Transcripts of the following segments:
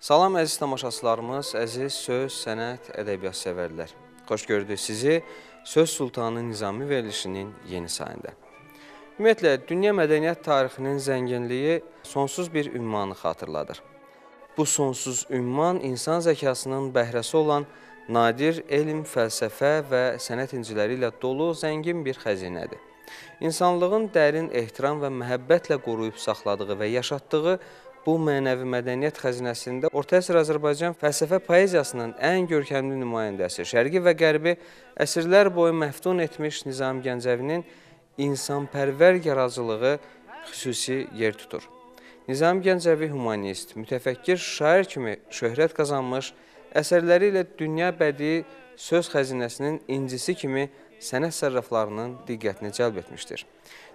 Salam əziz tamaşaçılarımız, əziz söz, sənət, ədəbiyyat sevərlər. Xoş gördük sizi Söz Sultanı Nizami verilişinin yeni sayında. Ümumiyyətlə, dünya mədəniyyət tarixinin zənginliyi sonsuz bir ünvanı xatırladır. Bu sonsuz ünvan insan zəkasının bəhrəsi olan nadir elm, fəlsəfə və sənət inciləri ilə dolu zəngin bir xəzinədir. İnsanlığın dərin ehtiram və məhəbbətlə qoruyub saxladığı və yaşatdığı bu mənəvi mədəniyyət xəzinəsində orta əsr Azərbaycan fəlsəfə poeziyasının ən görkəmli nümayəndəsi, şərqi və qərbi əsrlər boyu məftun etmiş Nizami Gəncəvinin insanpərvər yaradıcılığı xüsusi yer tutur. Nizami Gəncəvi humanist, mütəfəkkir şair kimi şöhrət qazanmış, əsərləri ilə dünya bədii söz xəzinəsinin incisi kimi sənət sərraflarının diqqətini cəlb etmişdir.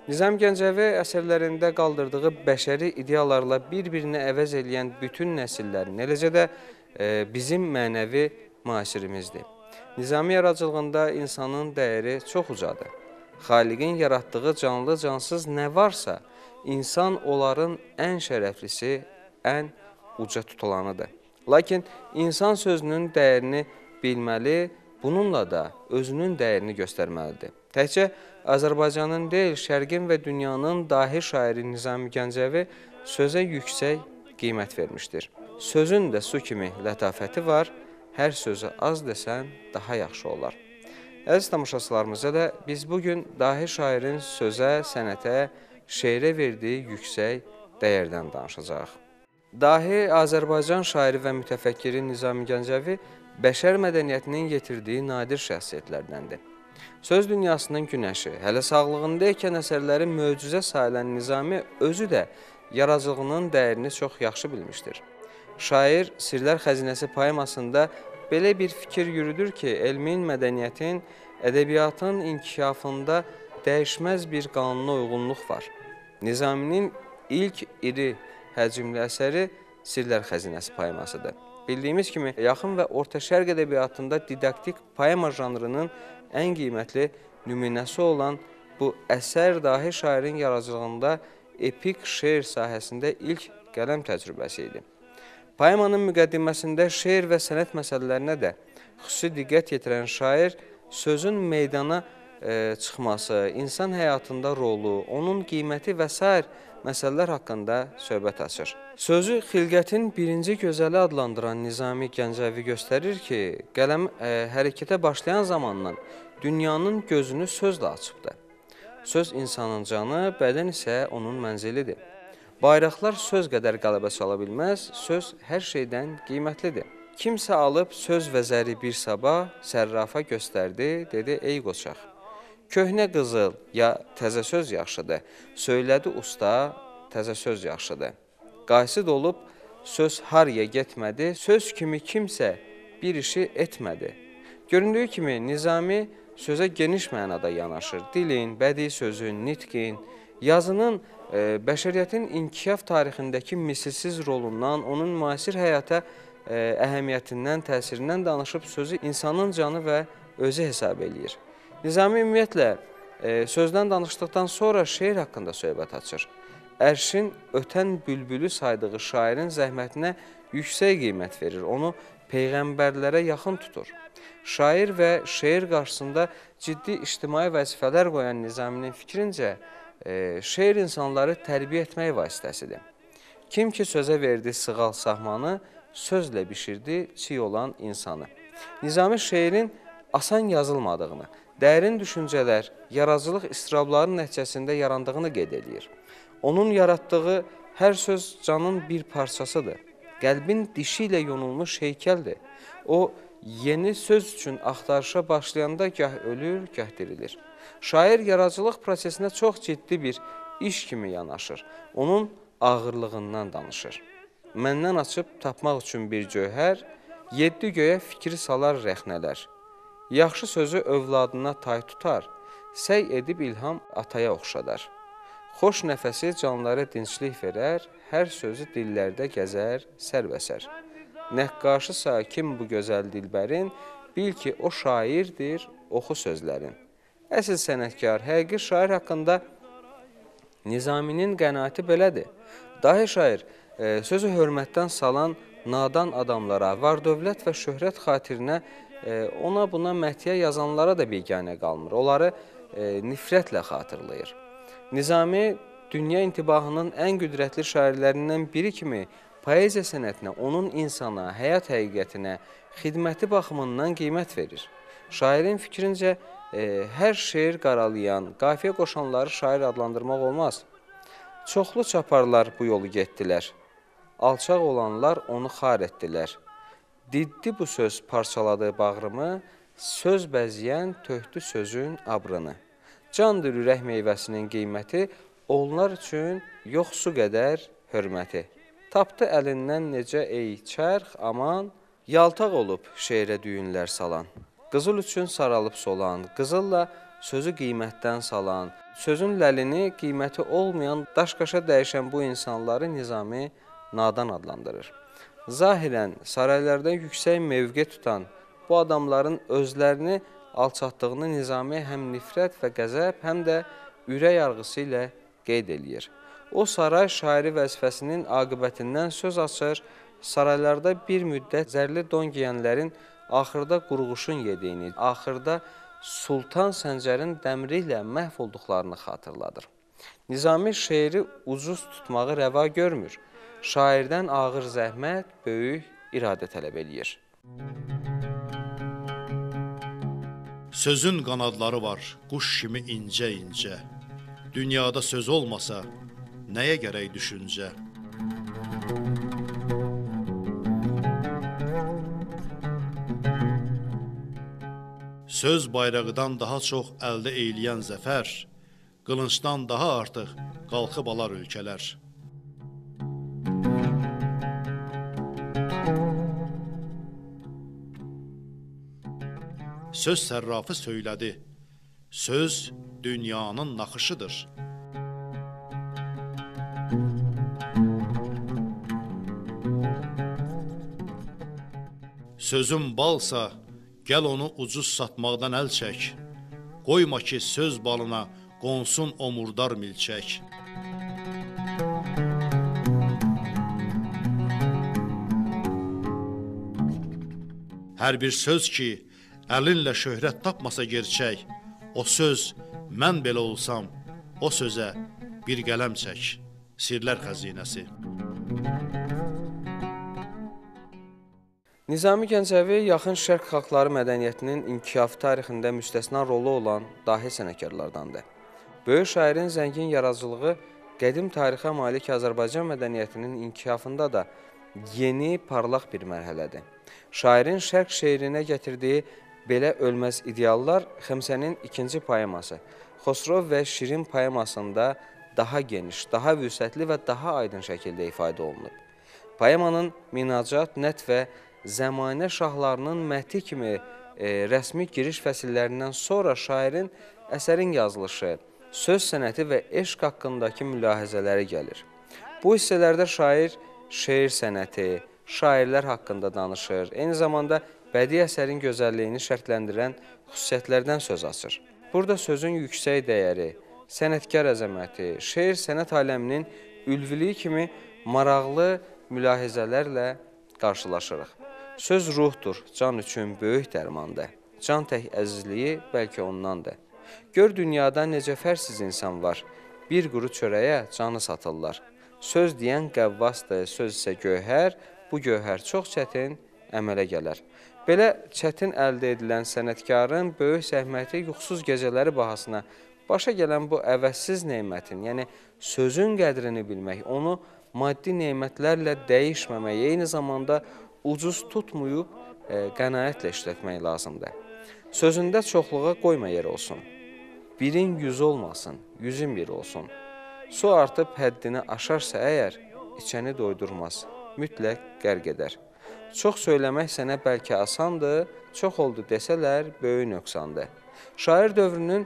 Nizami Gəncəvi əsərlərində qaldırdığı bəşəri ideyalarla bir-birini əvəz eləyən bütün nəsillərin, eləcə də bizim mənəvi müasirimizdir. Nizami yaradıcılığında insanın dəyəri çox ucadır. Xaliqin yaratdığı canlı-cansız nə varsa, insan onların ən şərəflisi, ən uca tutulanıdır. Lakin insan sözünün dəyərini bilməli, bununla da özünün dəyərini göstərməlidir. Təkcə Azərbaycanın deyil, şərqin və dünyanın dahi şairi Nizami Gəncəvi sözə yüksək qiymət vermişdir. Sözün də su kimi lətafəti var, hər sözü az desən daha yaxşı olar. Əziz tamaşaçılarımıza da biz bugün dahi şairin sözə, sənətə, şeirə verdiyi yüksək dəyərdən danışacağıq. Dahi Azərbaycan şairi və mütəfəkkiri Nizami Gəncəvi bəşər mədəniyyətinin yetirdiyi nadir şəxsiyyətlərdəndir. Söz dünyasının günəşi, hələ sağlığındaykən əsərləri möcüzə sayılən Nizami özü də yaradıcılığının dəyərini çox yaxşı bilmişdir. Şair Sirlər Xəzinəsi poemasında belə bir fikir yürüdür ki, elmin, mədəniyyətin, ədəbiyyatın inkişafında dəyişməz bir qanuna uyğunluq var. Nizaminin ilk iri həcmli əsəri Sirlər Xəzinəsi poemasıdır. Bildiyimiz kimi, yaxın və orta şərq ədəbiyyatında didaktik poema janrının ən qiymətli nümunəsi olan bu əsər dahi şairin yaradıcılığında epik şeir sahəsində ilk qələm təcrübəsi idi. Poemanın müqəddiməsində şeir və sənət məsələlərinə də xüsusi diqqət yetirən şair sözün meydana çıxması, insan həyatında rolu, onun qiyməti və s. məsələlər haqqında söhbət açır. Sözü xilqətin birinci gözəli adlandıran Nizami Gəncəvi göstərir ki, qələm hərəkətə başlayan zamandan dünyanın gözünü sözlə açıbdır. Söz insanın canı, bədən isə onun mənzilidir. Bayraqlar söz qədər qələbə çala bilməz, söz hər şeydən qiymətlidir. Kimsə alıb söz vəzəri bir sabah sərrafa göstərdi, dedi, ey qoçaq. Köhnə qızıl ya təzə söz yaxşıdır, söylədi usta, təzə söz yaxşıdır. Qaysid olub, söz haraya getmədi, söz kimi kimsə bir işi etmədi. Göründüyü kimi Nizami sözə geniş mənada yanaşır. Dilin, bədii sözün, nitqin, yazının bəşəriyyətin inkişaf tarixindəki misilsiz rolundan, onun müasir həyata əhəmiyyətindən, təsirindən danışıb sözü insanın canı və özü hesab eləyir. Nizami ümumiyyətlə, sözdən danışdıqdan sonra şeir haqqında söhbət açır. Ərşin ötən bülbülü saydığı şairin zəhmətinə yüksək qiymət verir, onu peyğəmbərlərə yaxın tutur. Şair və şeir qarşısında ciddi ictimai vəzifələr qoyan Nizaminin fikrincə, şeir insanları tərbiyə etmək vasitəsidir. Kim ki sözə verdi sığal sahmanı, sözlə bişirdi çiy olan insanı. Nizami şeirin asan yazılmadığını, dərin düşüncələr, yaradıcılıq istirabların nəticəsində yarandığını qeyd edir. Onun yaratdığı hər söz canın bir parçasıdır. Qəlbin dişi ilə yonulmuş heykəldir. O, yeni söz üçün axtarışa başlayanda gah ölür, gah dirilir. Şair yaradıcılıq prosesinə çox ciddi bir iş kimi yanaşır. Onun ağırlığından danışır. Məndən açıb tapmaq üçün bir cövhər, yeddi göyə fikri salar rəxnələr. Yaxşı sözü övladına tay tutar, səy edib ilham ataya oxşadar. Xoş nəfəsi canlara dinclik verər, hər sözü dillərdə gəzər, sərbəsər. Nəqqaşı sakin bu gözəl dilbərin, bil ki, o şairdir, oxu sözlərin. Əsil sənətkar, həqiqi şair haqqında Nizaminin qənaəti belədir. Dahi şair sözü hörmətdən salan nadan adamlara, var dövlət və şöhrət xatirinə ona buna məthiyə yazanlara da biganə qalmır. Onları nifrətlə xatırlayır. Nizami dünya intibahının ən qüdrətli şairlərindən biri kimi poeziya sənətinə, onun insana, həyat həqiqətinə, xidməti baxımından qiymət verir. Şairin fikrincə, hər şeir qaralayan, qafiyə qoşanları şair adlandırmaq olmaz. Çoxlu çaparlar bu yolu getdilər. Alçaq olanlar onu xar etdilər. Diddi bu söz parçaladı bağrımı, söz bəziyən töhdü sözün abrını. Candır ürək meyvəsinin qiyməti, onlar üçün yoxsu qədər hörməti. Tapdı əlindən necə ey çərx, aman, yaltaq olub şeirə düyünlər salan. Qızıl üçün saralıb solan, qızılla sözü qiymətdən salan, sözün ləlini qiyməti olmayan, daş-qaşa dəyişən bu insanları Nizami nadan adlandırır. Zahirən saraylarda yüksək mövqe tutan bu adamların özlərini alçatdığını Nizami həm nifrət və qəzəb, həm də ürək yarğısı ilə qeyd eləyir. O saray şairi vəzifəsinin aqibətindən söz açır, saraylarda bir müddət zərli don giyənlərin axırda qurğuşun yediyini, axırda Sultan Səncərin dəmri ilə məhv olduqlarını xatırladır. Nizami şeiri ucuz tutmağı rəva görmür. Şairdən ağır zəhmət, böyük iradə tələb eləyir. Sözün qanadları var, quş kimi incə-incə. Dünyada söz olmasa, nəyə gərək düşüncə? Söz bayrağıdan daha çox əldə eyləyən zəfər, qılınçdan daha artıq qalxıb alar ölkələr. Söz sərrafı söylədi, söz dünyanın naxışıdır. Sözün balsa, gəl onu ucuz satmaqdan əl çək, qoyma ki, söz balına qonsun o murdar milçək. Hər bir söz ki, əlinlə şöhrət tapmasa gerçək, o söz, mən belə olsam, o sözə bir qələm çək. Sirlər Xəzinəsi. Nizami Gəncəvi yaxın şərq xalqları mədəniyyətinin inkişafı tarixində müstəsna rolu olan dahi sənətkarlardandır. Böyük şairin zəngin yaradıcılığı qədim tarixə malik Azərbaycan mədəniyyətinin inkişafında da yeni, parlaq bir mərhələdir. Şairin şərq şeirinə gətirdiyi belə ölməz ideallar Xəmsənin ikinci poeması, Xosrov və Şirin poemasında daha geniş, daha vüsətli və daha aydın şəkildə ifadə olunub. Poemanın minacat, nət və zəmanə şahlarının məti kimi rəsmi giriş fəsillərindən sonra şairin əsərin yazılışı, söz sənəti və eşq haqqındakı mülahizələri gəlir. Bu hissələrdə şair şeir sənəti, şairlər haqqında danışır, eyni zamanda bədii əsərin gözəlliyini şərtləndirən xüsusiyyətlərdən söz açır. Burada sözün yüksək dəyəri, sənətkar əzəməti, şeir sənət aləminin ülviliyi kimi maraqlı mülahizələrlə qarşılaşırıq. Söz ruhdur, can üçün böyük dərmandır. Can tək əzizliyi bəlkə ondandır. Gör dünyada necə fərqsiz insan var. Bir quru çörəyə canı satırlar. Söz deyən qəvvasdır, söz isə gövhər. Bu gövhər çox çətin əmələ gələr. Belə çətin əldə edilən sənətkarın böyük zəhməti yuxusuz gecələri bahasına başa gələn bu əvəzsiz neymətin, yəni sözün qədrini bilmək, onu maddi neymətlərlə dəyişməmək, eyni zamanda ucuz tutmayıb, qənaətlə işlətmək lazımdır. Sözündə çoxluğa qoyma yer olsun. Birin yüz olmasın, yüzün bir olsun. Su artıb həddini aşarsa əgər, içəni doydurmaz, mütləq qərq edər. Çox söyləmək sənə bəlkə asandır, çox oldu desələr, böyük nöqsandır. Şair dövrünün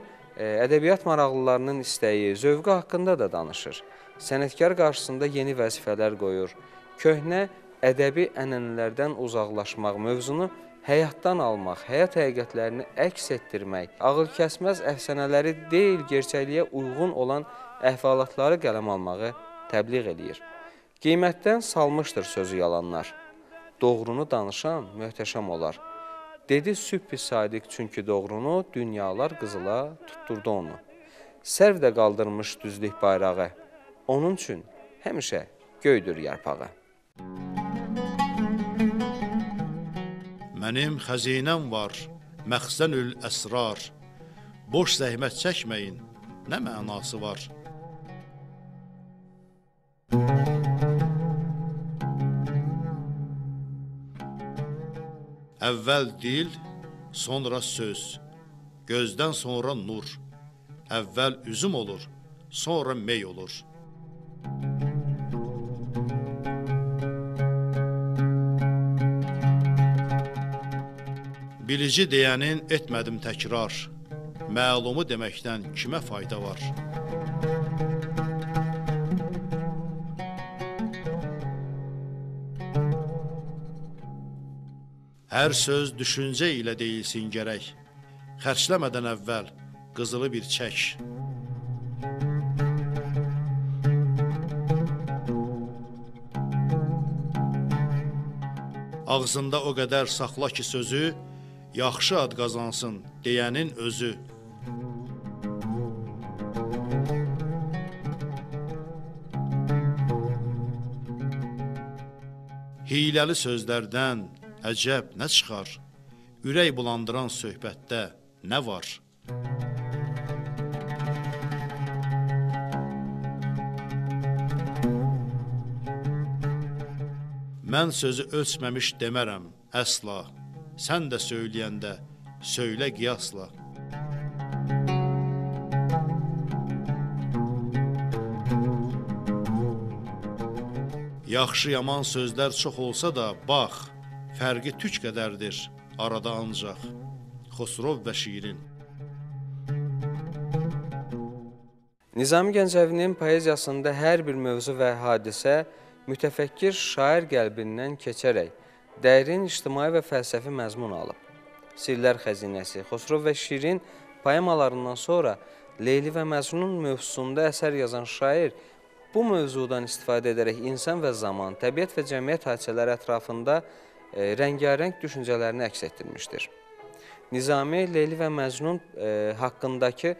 ədəbiyyat maraqlılarının istəyi, zövqü haqqında da danışır. Sənətkar qarşısında yeni vəzifələr qoyur. Köhnə ədəbi ənənələrdən uzaqlaşmaq mövzunu həyatdan almaq, həyat həqiqətlərini əks etdirmək, ağıl kəsməz əfsanələri deyil, gerçəkliyə uyğun olan əhvalatları qələm almağı təbliğ edir. Qiymətdən salmışdır sözü yalanlar. Doğrunu danışan möhtəşəm olar. Dedi sübh-i sadiq, çünki doğrunu dünyalar qızıla tutturdu onu. Sərv də qaldırmış düzlük bayrağı. Onun üçün həmişə göydür yarpağı. Mənim xəzinəm var, məxzənül əsrar. Boş zəhmət çəkməyin, nə mənası var? Əvvəl dil, sonra söz, gözdən sonra nur. Əvvəl üzüm olur, sonra mey olur. Bilici deyənin etmədim təkrar, məlumu deməkdən kimə fayda var? Hər söz düşüncə ilə deyilsin gərək, xərcləmədən əvvəl qızılı bir çək. Ağzında o qədər saxla ki sözü, yaxşı ad qazansın deyənin özü. Hiləli sözlərdən əcəb nə çıxar? Ürək bulandıran söhbətdə nə var? Mən sözü ölçməmiş demərəm əsla. Sən də söyləyəndə söylə qiyasla. Yaxşı yaman sözlər çox olsa da, bax, fərqi tük qədərdir, arada ancaq. Xosrov və Şirin. Nizami Gəncəvinin poeziyasında hər bir mövzu və hadisə mütəfəkkir şair qəlbindən keçərək dərin ictimai və fəlsəfi məzmun alıb. Sirlər Xəzinəsi, Xosrov və Şirin poemalarından sonra Leyli və Məcnun mövzusunda əsər yazan şair bu mövzudan istifadə edərək insan və zaman, təbiət və cəmiyyət hadisələri ətrafında rəngarəng düşüncələrini əks etdirmişdir. Nizami Leyli və Məcnun haqqındakı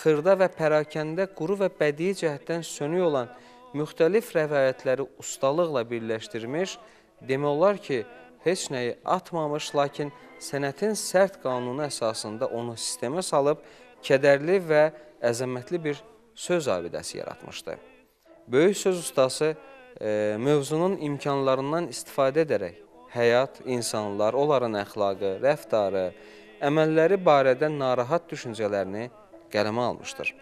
xırda və pərakəndə quru və bədii cəhətdən sönük olan müxtəlif rəvayətləri ustalıqla birləşdirmiş, demək olar ki, heç nəyi atmamış, lakin sənətin sərt qanunu əsasında onu sistemə salıb, kədərli və əzəmətli bir söz abidəsi yaratmışdı. Böyük söz ustası mövzunun imkanlarından istifadə edərək, həyat, insanlar, onların əxlaqı, rəftarı, əməlləri barədə narahat düşüncələrini qələmə almışdır.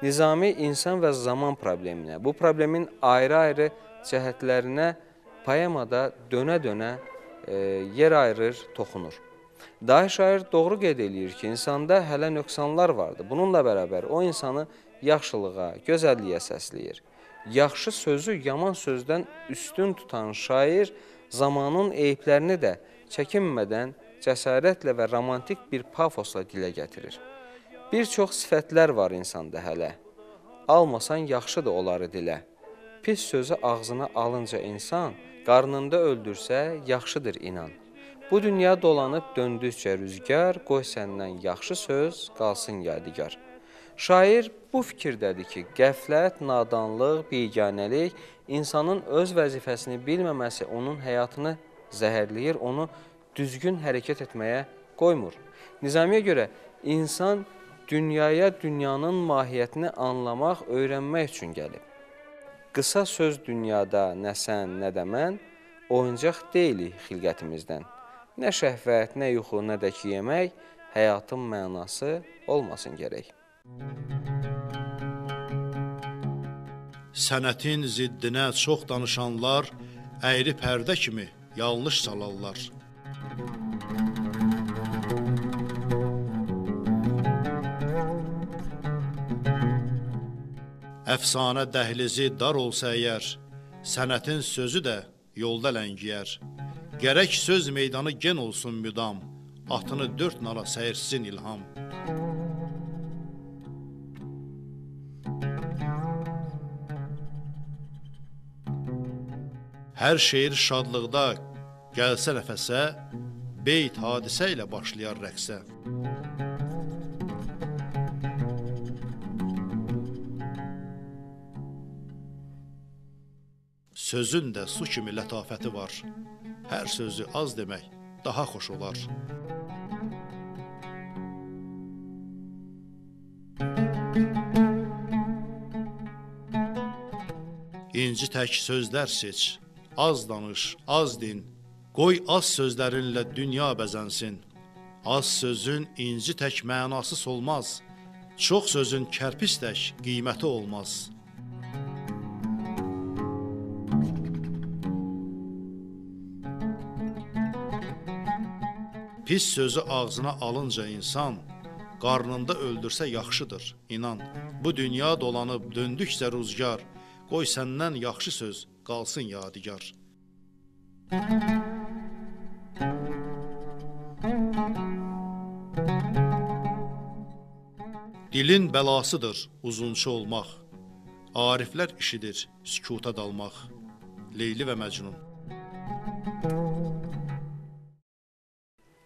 Nizami insan və zaman probleminə, bu problemin ayrı-ayrı cəhətlərinə poemada dönə-dönə yer ayırır, toxunur. Dahi şair doğru qeyd eləyir ki, insanda hələ nöqsanlar vardır. Bununla bərabər o insanı yaxşılığa, gözəlliyə səsləyir. Yaxşı sözü yaman sözdən üstün tutan şair zamanın eyiblərini də çəkinmədən, cəsarətlə və romantik bir pafosla dilə gətirir. Bir çox sifətlər var insanda hələ. Almasan yaxşı da onları dilə. Pis sözü ağzına alınca insan, qarnında öldürsə, yaxşıdır inan. Bu dünya dolanıb döndükcə rüzgar, qoy səndən yaxşı söz qalsın yadigar. Şair bu fikirdədir ki, qəflət, nadanlıq, biganəlik, insanın öz vəzifəsini bilməməsi onun həyatını zəhərləyir, onu düzgün hərəkət etməyə qoymur. Nizamiyə görə insan dünyaya dünyanın mahiyyətini anlamaq, öyrənmək üçün gəlib. Qısa söz dünyada nə sən, nə də mən, oyuncaq deyilik xilqətimizdən. Nə şəhvət, nə yuxu, nə də ki yemək, həyatın mənası olmasın gərək. Sənətin ziddinə çox danışanlar əyri pərdə kimi yanlış salarlar. Əfsanə dəhlizi dar olsa əgər, sənətin sözü də yolda ləngiyər. Gərək söz meydanı gen olsun müdam, atını dörd nala səyirsin ilham. Hər şeir şadlıqda gəlsə nəfəsə, beyt hadisə ilə başlayar rəqsə. Sözün də su kimi lətafəti var. Hər sözü az demək daha xoş olar. İnci tək sözlər seç, az danış, az din. Qoy az sözlərinlə dünya bəzənsin. Az sözün inci tək mənasız olmaz. Çox sözün kərpic tək qiyməti olmaz. Pis sözü ağzına alınca insan, qarnında öldürsə yaxşıdır, inan. Bu dünya dolanıb döndüksə rüzgar, qoy səndən yaxşı söz qalsın yadigar. Dilin bəlasıdır uzunçu olmaq, ariflər işidir sükuta dalmaq. Leyli və Məcnun.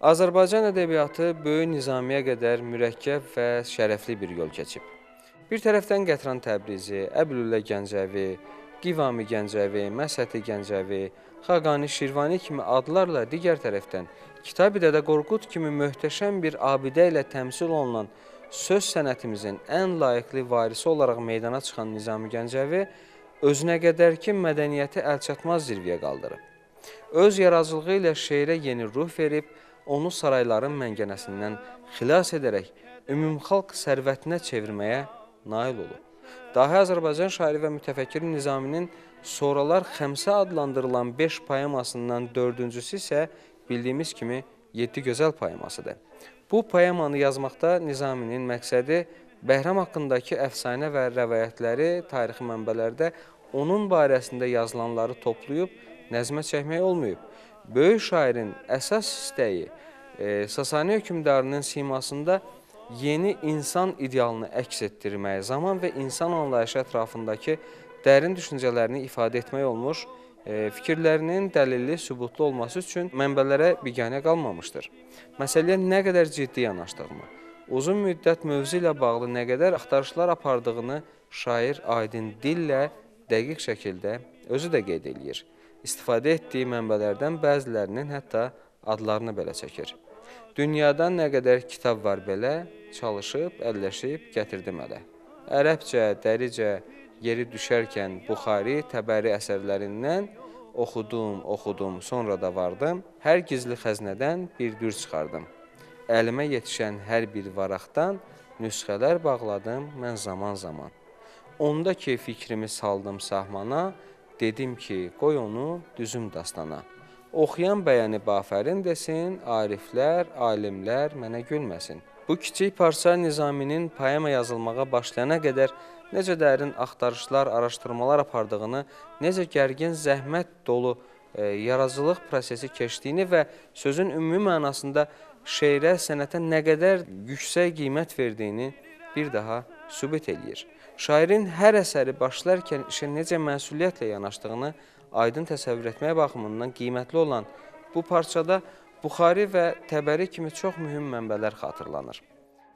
Azərbaycan ədəbiyyatı böyük Nizamiyə qədər mürəkkəb və şərəfli bir yol keçib. Bir tərəfdən Qətran Təbrizi, Əbülülə Gəncəvi, Qivami Gəncəvi, Məsəti Gəncəvi, Xaqani Şirvani kimi adlarla digər tərəfdən Kitab-ı Dədə Qorqud kimi möhtəşəm bir abidə ilə təmsil olunan söz sənətimizin ən layiqli varisi olaraq meydana çıxan Nizami Gəncəvi özünə qədər ki mədəniyyəti əlçatmaz zirviyə qaldırıb. Öz yaradıcılığı ilə şeirə yeni ruh verib, onu sarayların məngənəsindən xilas edərək ümumxalq sərvətinə çevirməyə nail olub. Dahi Azərbaycan şairi və mütəfəkkir Nizaminin sonralar Xəmsə adlandırılan 5 poemasından 4-cüsü isə bildiyimiz kimi Yeddi Gözəl poemasıdır. Bu poemanı yazmaqda Nizaminin məqsədi Bəhram haqqındakı əfsanə və rəvayətləri tarixi mənbələrdə onun barəsində yazılanları toplayıb nəzmə çəkmək olmayıb. Böyük şairin əsas istəyi Sasani hökmdarının simasında yeni insan idealını əks etdirməyə, zaman və insan anlayışı ətrafındakı dərin düşüncələrini ifadə etmək olmuş, fikirlərinin dəlilli, sübutlu olması üçün mənbələrə biganə qalmamışdır. Məsələyə nə qədər ciddi yanaşdığını, uzun müddət mövzu ilə bağlı nə qədər axtarışlar apardığını şair aydın dillə dəqiq şəkildə özü də qeyd eləyir. İstifadə etdiyi mənbələrdən bəzilərinin hətta adlarını belə çəkir. Dünyadan nə qədər kitab var belə, çalışıb, əlləşib, gətirdim ələ. Ərəbcə, dəricə, yeri düşərkən Buxari, Təbəri əsərlərindən oxudum, sonra da vardım. Hər gizli xəzinədən bir dür çıxardım. Əlimə yetişən hər bir varaqdan nüsxələr bağladım mən zaman-zaman. Onda ki, fikrimi saldım sahmana, dedim ki, qoy onu düzüm dastana. Oxuyan bəyəni bafərin desin, ariflər, alimlər mənə gülməsin. Bu kiçik parça Nizaminin poema yazılmağa başlayana qədər necə dərin axtarışlar, araşdırmalar apardığını, necə gərgin zəhmət dolu yaradıcılıq prosesi keçdiyini və sözün ümumi mənasında şeirə, sənətə nə qədər yüksək qiymət verdiyini bir daha sübut eləyir. Şairin hər əsəri başlarkən işə necə məsuliyyətlə yanaşdığını aydın təsəvvür etmək baxımından qiymətli olan bu parçada Buxari və Təbəri kimi çox mühüm mənbələr xatırlanır.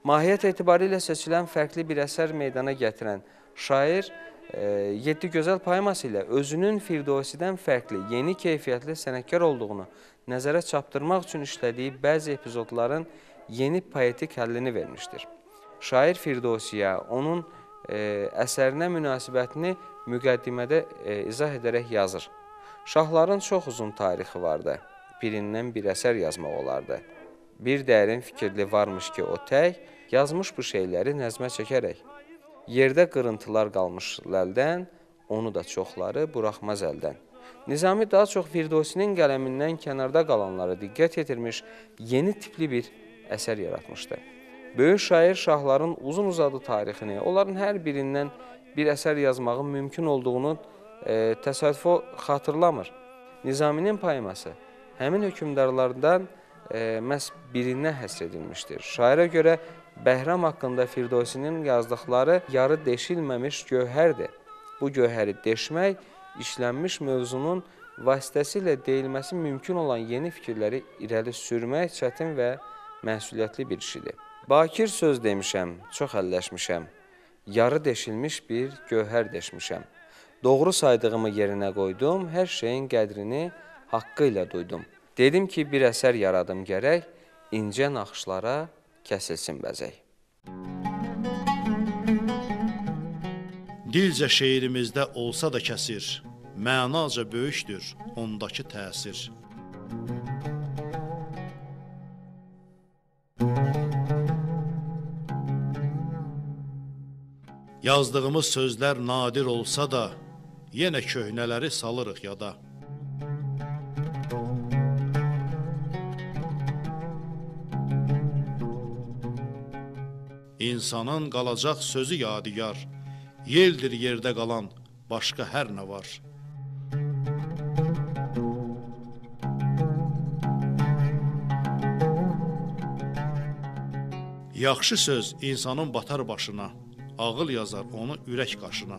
Mahiyyət etibarilə seçilən fərqli bir əsər meydana gətirən şair Yeddi Gözəl poeması ilə özünün Firdovsidən fərqli, yeni keyfiyyətli sənətkar olduğunu nəzərə çapdırmaq üçün işlədiyi bəzi epizodların yeni poetik həllini vermişdir. Şair Firdovsiyə, onun əsərinə münasibətini müqəddimədə izah edərək yazır. Şahların çox uzun tarixi vardı, birindən bir əsər yazmaq olardı. Bir dərin fikirli varmış ki, o tək, yazmış bu şeyləri nəzmə çəkərək. Yerdə qırıntılar qalmış ləldən, onu da çoxları buraxmaz əldən. Nizami daha çox Firdovsinin qələmindən kənarda qalanlara diqqət yetirmiş, yeni tipli bir əsər yaratmışdı. Böyük şair şahların uzun-uzadı tarixini, onların hər birindən bir əsər yazmağın mümkün olduğunu təsadüfo xatırlamır. Nizaminin poeması həmin hökmdarlardan məhz birinə həsr edilmişdir. Şairə görə Bəhram haqqında Firdovsinin yazdıqları yarı deşilməmiş gövhərdir. Bu gövhəri deşmək, işlənmiş mövzunun vasitəsilə deyilməsi mümkün olan yeni fikirləri irəli sürmək çətin və məsuliyyətli bir işidir. Bakir söz demişəm, çox əlləşmişəm, yarı deşilmiş bir gövhər deşmişəm. Doğru saydığımı yerinə qoydum, hər şeyin qədrini haqqı ilə duydum. Dedim ki, bir əsər yaradım gərək, incə naxışlara kəsilsin bəzək. Dilcə şeirimizdə olsa da kəsir, mənaca böyükdür ondakı təsir. Yazdığımız sözlər nadir olsa da, yenə köhnələri salırıq yada. İnsanın qalacaq sözü yadigar, yeldir yerdə qalan, başqa hər nə var. Yaxşı söz insanın batar başına, ağıl yazar onu ürək qaşına.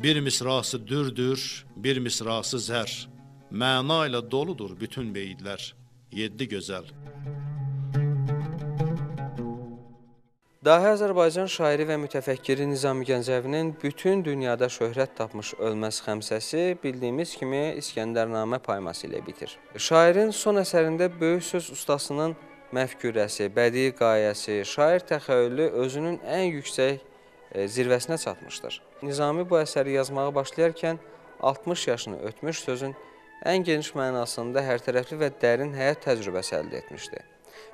Bir misrası dürdür, bir misrası zər, məna ilə doludur bütün beyidlər. Yeddi Gözəl. Dahi Azərbaycan şairi və mütəfəkkiri Nizami Gəncəvinin bütün dünyada şöhrət tapmış ölməz Xəmsəsi bildiyimiz kimi İskəndərnamə poeması ilə bitir. Şairin son əsərində böyük söz ustasının məfkürəsi, bədii qayəsi, şair təxəyyülü özünün ən yüksək zirvəsinə çatmışdır. Nizami bu əsəri yazmağa başlayarkən 60 yaşını ötmüş sözün ən geniş mənasında hərtərəfli və dərin həyat təcrübəsi əldə etmişdi.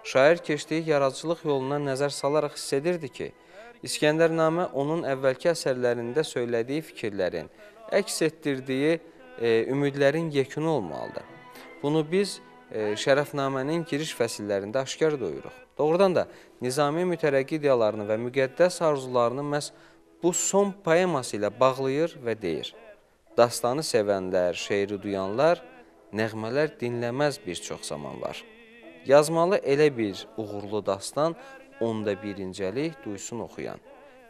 Şair keçdiyi yaradıcılıq yoluna nəzər salaraq hiss edirdi ki, İskəndərnamə onun əvvəlki əsərlərində söylədiyi fikirlərin, əks etdirdiyi ümidlərin yekunu olmalıdır. Bunu biz Şərəfnamənin giriş fəsillərində aşkar duyuruq. Doğrudan da Nizami mütərəqqi ideyalarını və müqəddəs arzularını məhz bu son poeması ilə bağlayır və deyir. Dastanı sevənlər, şeiri duyanlar, nəğmələr dinləməz bir çox zaman var. Yazmalı elə bir uğurlu dastan, onda birincəlik duysun oxuyan.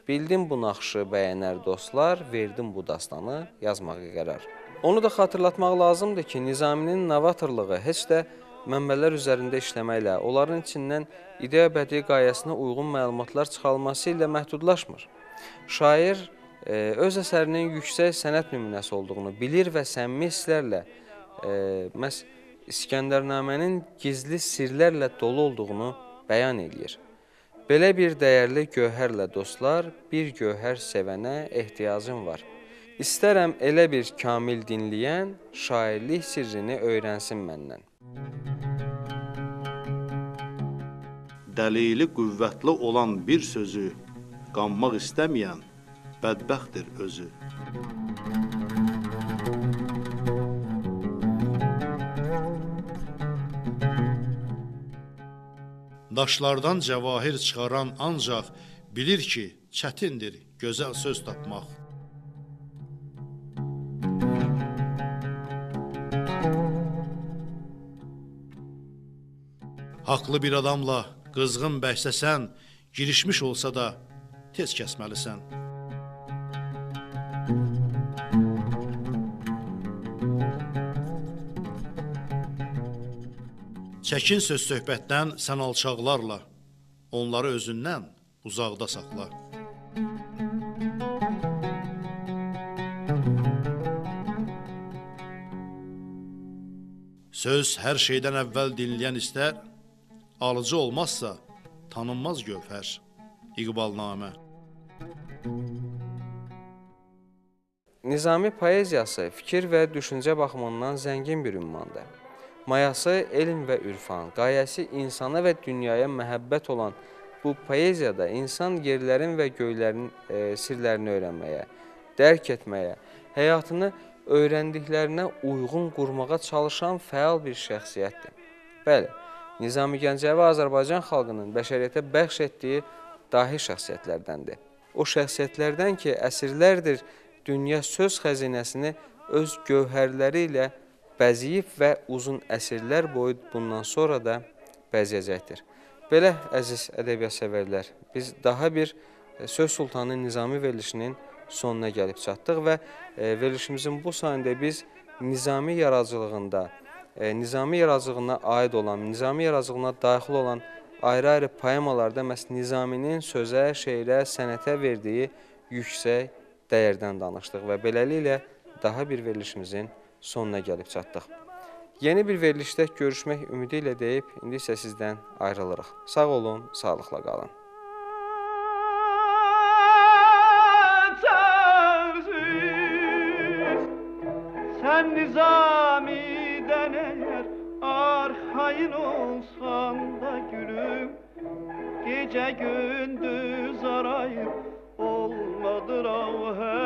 Bildim bu naxşı bəyənər dostlar, verdim bu dastanı yazmağa qərar. Onu da xatırlatmaq lazımdır ki, Nizaminin novatorluğu heç də mənbələr üzərində işləməklə, onların içindən ideya bədii qayəsinə uyğun məlumatlar çıxarılması ilə məhdudlaşmır. Şair öz əsərinin yüksək sənət nümunəsi olduğunu bilir və səmimi hisslərlə, məhz İskəndərnamənin gizli sirlərlə dolu olduğunu bəyan edir. Belə bir dəyərli gövhərlə dostlar, bir gövhər sevənə ehtiyacım var. İstərəm elə bir kamil dinləyən, şairlik sirrini öyrənsin məndən. Dəlili qüvvətli olan bir sözü qanmaq istəməyən, bədbəxtdir özü. Daşlardan cəvahir çıxaran ancaq bilir ki, çətindir gözəl söz tapmaq. Haqlı bir adamla qızğın bəksəsən, girişmiş olsa da tez kəsməlisən. Çəkin söz söhbətdən sən alçaqlarla, onları özündən uzaqda saxla. Söz hər şeydən əvvəl dinləyən istər, alıcı olmazsa tanınmaz gövhər. İqbal Namə. Nizami poeziyası fikir və düşüncə baxımından zəngin bir ünvandır. Mayası elm və ürfan, qayəsi insana və dünyaya məhəbbət olan bu Bu poeziyada insan yerlərin və göylərin sirlərini öyrənməyə, dərk etməyə, həyatını öyrəndiklərinə uyğun qurmağa çalışan fəal bir şəxsiyyətdir. Bəli, Nizami Gəncəvi Azərbaycan xalqının bəşəriyyətə bəxş etdiyi dahi şəxsiyyətlərdəndir. O şəxsiyyətlərdən ki, əsrlərdir dünya söz xəzinəsini öz gövhərləri ilə bəziyib və uzun əsrlər boyu bundan sonra da bəziyəcəkdir. Belə, əziz ədəbiyyat sevərlər, biz daha bir Söz Sultanı Nizami verilişinin sonuna gəlib çatdıq və verilişimizin bu sayında biz Nizami yaradıcılığına aid olan, Nizami yaradıcılığına daxil olan ayrı-ayrı poemalarda məhz Nizaminin sözə, şeirə, sənətə verdiyi yüksək dəyərdən danışdıq və beləliklə daha bir verilişimizin sonuna gəlib çatdıq. Yeni bir verilişdə görüşmək ümidi ilə deyib, indi isə sizdən ayrılırıq. Sağ olun, sağlıqla qalın. Sən Nizamidən əgər arxayın olsan da gülüm, gecə gündüz arayıb olmadır o hər.